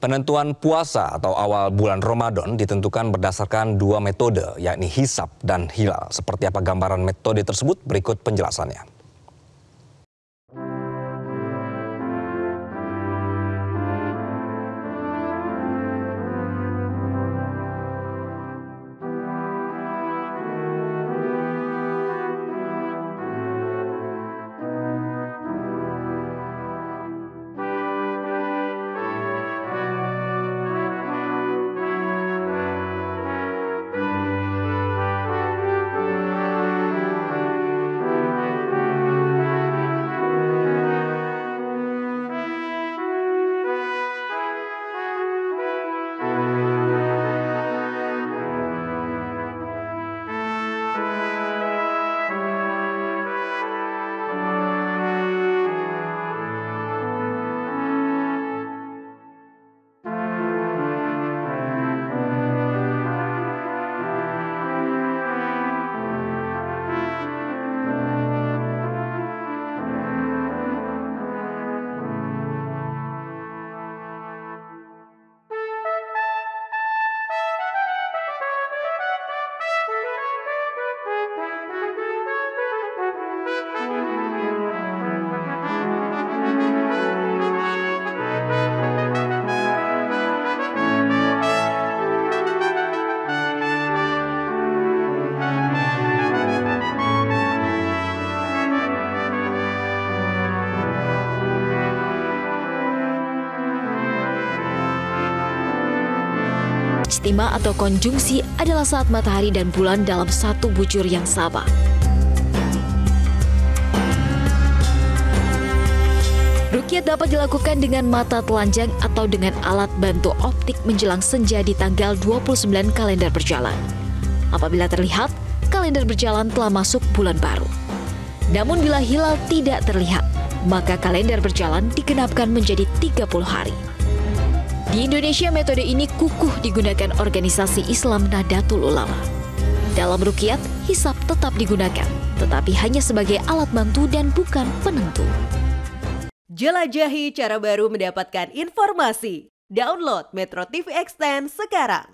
Penentuan puasa atau awal bulan Ramadan ditentukan berdasarkan dua metode, yakni hisab dan hilal. Seperti apa gambaran metode tersebut? Berikut penjelasannya. Ijtima atau konjungsi adalah saat matahari dan bulan dalam satu bujur yang sama. Rukyat dapat dilakukan dengan mata telanjang atau dengan alat bantu optik menjelang senja di tanggal 29 kalender berjalan. Apabila terlihat, kalender berjalan telah masuk bulan baru. Namun bila hilal tidak terlihat, maka kalender berjalan digenapkan menjadi 30 hari. Di Indonesia, metode ini kukuh digunakan organisasi Islam Nahdlatul Ulama. Dalam rukyat, hisab tetap digunakan, tetapi hanya sebagai alat bantu dan bukan penentu. Jelajahi cara baru mendapatkan informasi. Download Metro TV Extend sekarang.